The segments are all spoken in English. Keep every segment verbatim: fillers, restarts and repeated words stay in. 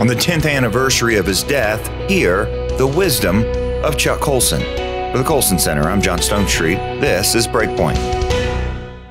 on the tenth anniversary of his death, hear the wisdom of Chuck Colson. For the Colson Center, I'm John Stonestreet. This is Breakpoint.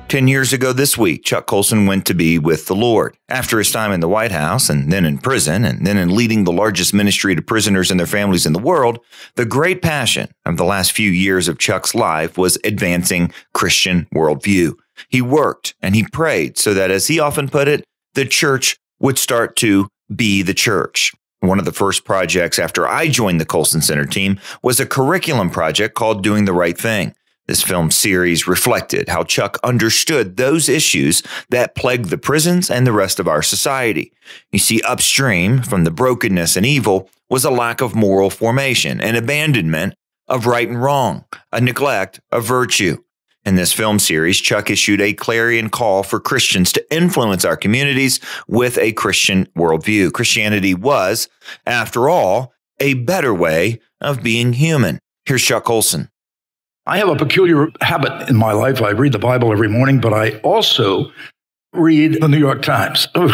Ten years ago this week, Chuck Colson went to be with the Lord. After his time in the White House, and then in prison, and then in leading the largest ministry to prisoners and their families in the world, the great passion of the last few years of Chuck's life was advancing Christian worldview. He worked and he prayed so that, as he often put it, the church would start to be the church. One of the first projects after I joined the Colson Center team was a curriculum project called Doing the Right Thing. This film series reflected how Chuck understood those issues that plague the prisons and the rest of our society. You see, upstream from the brokenness and evil was a lack of moral formation, an abandonment of right and wrong, a neglect of virtue. In this film series, Chuck issued a clarion call for Christians to influence our communities with a Christian worldview. Christianity was, after all, a better way of being human. Here's Chuck Colson. I have a peculiar habit in my life. I read the Bible every morning, but I also read the New York Times. Oh,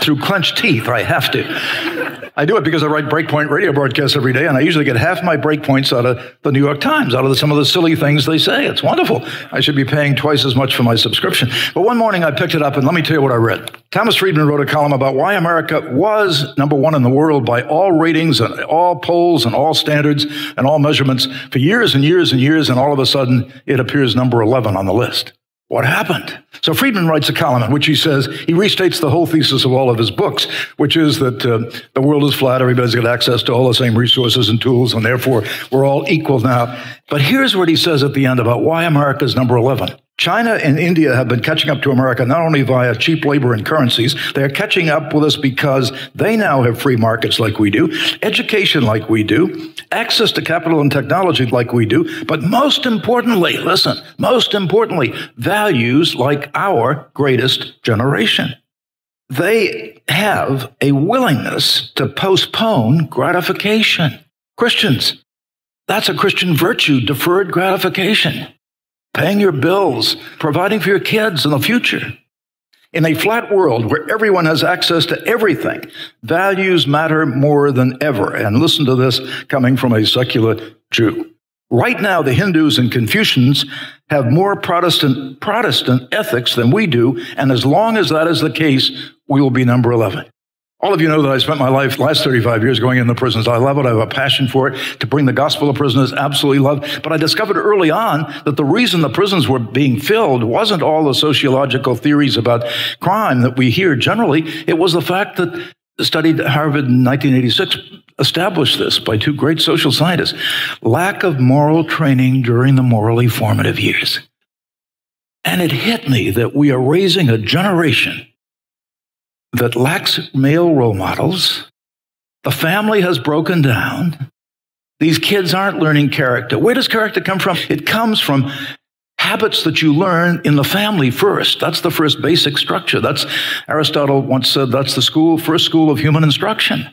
through clenched teeth, I have to. I do it because I write Breakpoint radio broadcasts every day, and I usually get half my breakpoints out of the New York Times, out of some of the silly things they say. It's wonderful. I should be paying twice as much for my subscription. But one morning I picked it up, and let me tell you what I read. Thomas Friedman wrote a column about why America was number one in the world by all ratings and all polls and all standards and all measurements for years and years and years, and all of a sudden it appears number eleven on the list. What happened? So Friedman writes a column in which he says, he restates the whole thesis of all of his books, which is that uh, the world is flat, everybody's got access to all the same resources and tools, and therefore we're all equal now. But here's what he says at the end about why America's number eleven. China and India have been catching up to America not only via cheap labor and currencies, they're catching up with us because they now have free markets like we do, education like we do, access to capital and technology like we do, but most importantly, listen, most importantly, values like our greatest generation. They have a willingness to postpone gratification. Christians, that's a Christian virtue, deferred gratification. Paying your bills, providing for your kids in the future. In a flat world where everyone has access to everything, values matter more than ever. And listen to this coming from a secular Jew. Right now, the Hindus and Confucians have more Protestant, Protestant ethics than we do, and as long as that is the case, we will be number eleven. All of you know that I spent my life, last thirty-five years, going into prisons. I love it. I have a passion for it. To bring the gospel to prisoners, absolutely love. But I discovered early on that the reason the prisons were being filled wasn't all the sociological theories about crime that we hear generally. It was the fact that, studied at Harvard in nineteen eighty-six, established this by two great social scientists, lack of moral training during the morally formative years. And it hit me that we are raising a generation that lacks male role models, the family has broken down, these kids aren't learning character. Where does character come from? It comes from habits that you learn in the family first. That's the first basic structure. That's, Aristotle once said, that's the school, first school of human instruction.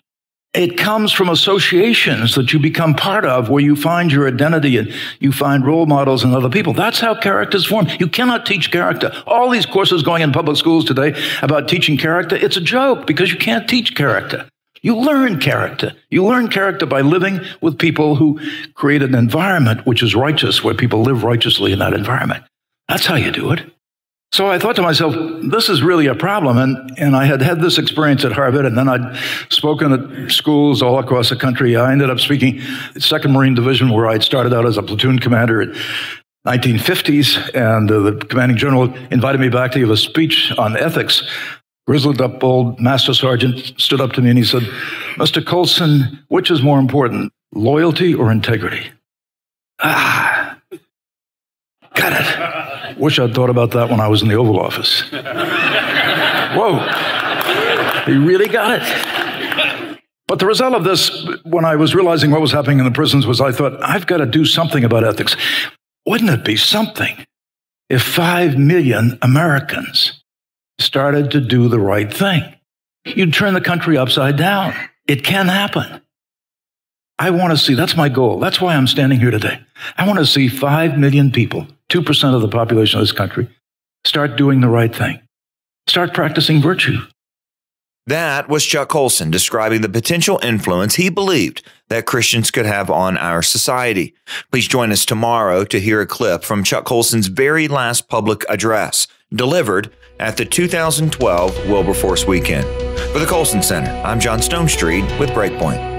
It comes from associations that you become part of where you find your identity and you find role models in other people. That's how characters form. You cannot teach character. All these courses going in public schools today about teaching character, it's a joke because you can't teach character. You learn character. You learn character by living with people who create an environment which is righteous, where people live righteously in that environment. That's how you do it. So I thought to myself, this is really a problem, and, and I had had this experience at Harvard, and then I'd spoken at schools all across the country. I ended up speaking at second Marine Division, where I'd started out as a platoon commander in the nineteen fifties, and uh, the commanding general invited me back to give a speech on ethics. Grizzled up old master sergeant stood up to me and he said, "Mister Colson, which is more important, loyalty or integrity?" Ah, got it. Wish I'd thought about that when I was in the Oval Office. Whoa, he really got it. But the result of this, when I was realizing what was happening in the prisons, was I thought, I've got to do something about ethics. Wouldn't it be something if five million Americans started to do the right thing? You'd turn the country upside down. It can happen. I want to see, that's my goal. That's why I'm standing here today. I want to see five million people, two percent of the population of this country, start doing the right thing. Start practicing virtue. That was Chuck Colson describing the potential influence he believed that Christians could have on our society. Please join us tomorrow to hear a clip from Chuck Colson's very last public address, delivered at the two thousand twelve Wilberforce Weekend. For the Colson Center, I'm John Stonestreet with Breakpoint.